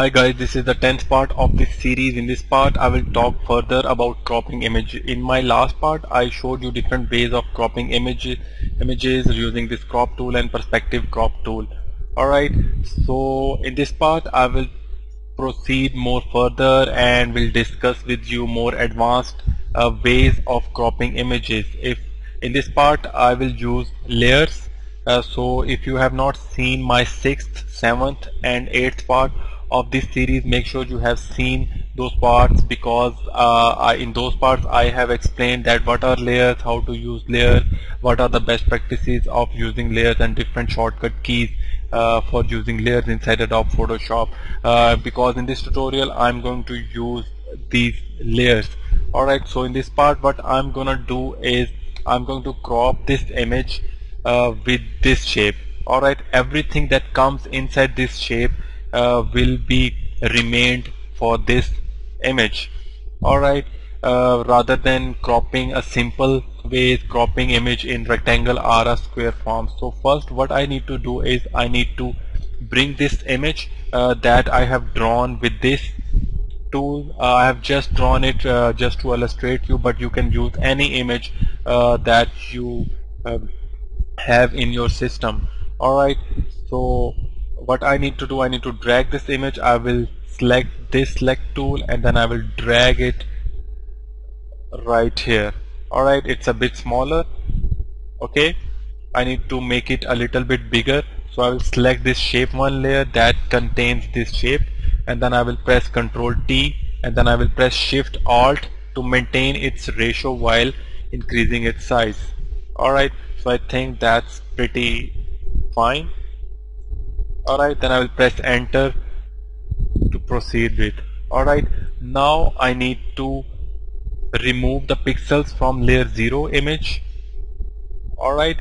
Hi guys, this is the 10th part of this series. In this part I will talk further about cropping image. In my last part I showed you different ways of cropping images using this crop tool and perspective crop tool. Alright, so in this part I will proceed more further and will discuss with you more advanced ways of cropping images. In this part I will use layers. So if you have not seen my 6th, 7th and 8th part of this series, make sure you have seen those parts, because in those parts I have explained that what are layers, how to use layers, what are the best practices of using layers and different shortcut keys for using layers inside Adobe Photoshop, because in this tutorial I'm going to use these layers. Alright, so in this part what I'm gonna do is I'm going to crop this image with this shape. Alright, everything that comes inside this shape will be remained for this image. Alright, rather than cropping a simple way, cropping image in rectangle or a square form. So first what I need to do is I need to bring this image that I have drawn with this tool. I have just drawn it just to illustrate you, but you can use any image that you have in your system. Alright, so what I need to do, I need to drag this image. I will select this select tool and then I will drag it right here. Alright, it's a bit smaller. Okay, I need to make it a little bit bigger, so I will select this shape one layer that contains this shape, and then I will press Ctrl T and then I will press Shift Alt to maintain its ratio while increasing its size. Alright, so I think that's pretty fine. Alright, then I will press enter to proceed with. Alright, now I need to remove the pixels from layer 0 image. Alright,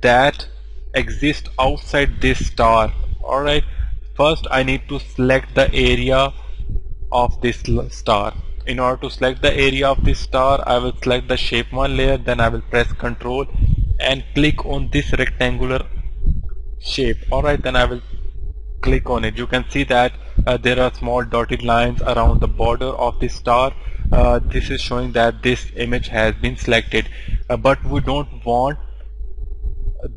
that exists outside this star. Alright, first I need to select the area of this star. In order to select the area of this star, I will select the shape 1 layer, then I will press Ctrl and click on this rectangular shape. Alright, then I will click on it. You can see that there are small dotted lines around the border of this star. This is showing that this image has been selected, but we don't want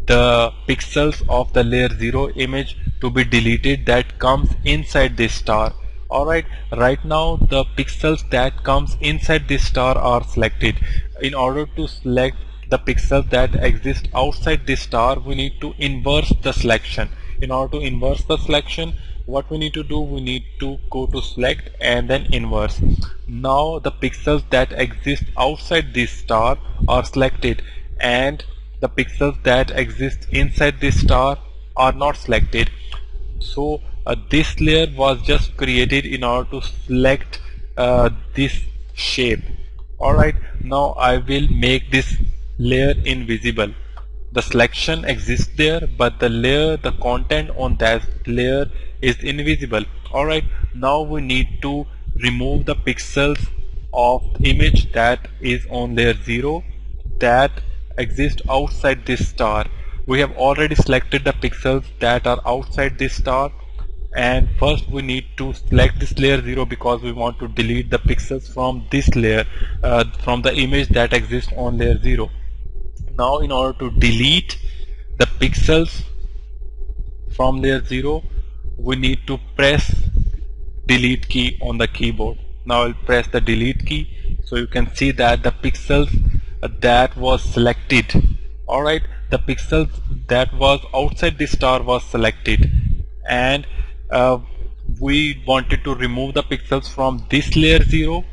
the pixels of the layer 0 image to be deleted that comes inside this star. Alright, right now the pixels that comes inside this star are selected. In order to select the pixels that exist outside this star, we need to inverse the selection. In order to inverse the selection, what we need to do, we need to go to select and then inverse. Now the pixels that exist outside this star are selected and the pixels that exist inside this star are not selected. So this layer was just created in order to select this shape. Alright, now I will make this layer invisible. The selection exists there, but the layer, the content on that layer is invisible. Alright, now we need to remove the pixels of image that is on layer 0 that exist outside this star. We have already selected the pixels that are outside this star, and first we need to select this layer 0 because we want to delete the pixels from this layer, from the image that exists on layer 0. Now in order to delete the pixels from layer 0, we need to press delete key on the keyboard. Now I'll press the delete key, so you can see that the pixels that was selected. Alright, the pixels that was outside this star was selected, and we wanted to remove the pixels from this layer 0.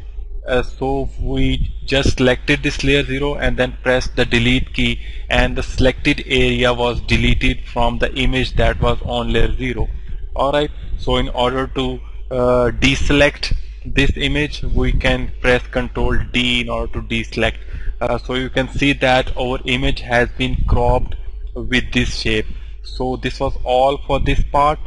So we just selected this layer 0 and then pressed the delete key, and the selected area was deleted from the image that was on layer 0. Alright, so in order to deselect this image, we can press Ctrl D in order to deselect. So you can see that our image has been cropped with this shape. So this was all for this part.